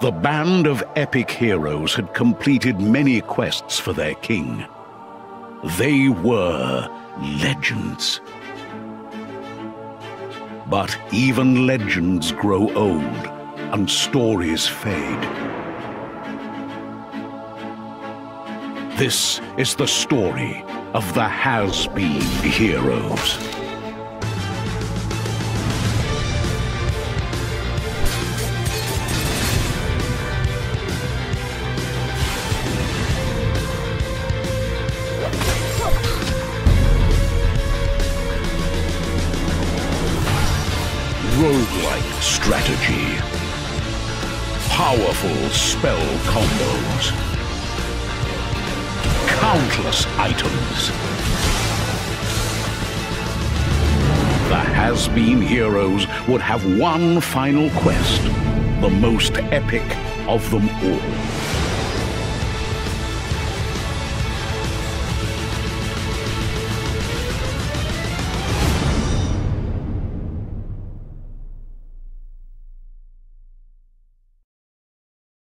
The band of epic heroes had completed many quests for their king. They were legends. But even legends grow old and stories fade. This is the story of the Has-Been Heroes. Roguelike strategy, powerful spell combos, countless items. The Has-Been Heroes would have one final quest, the most epic of them all.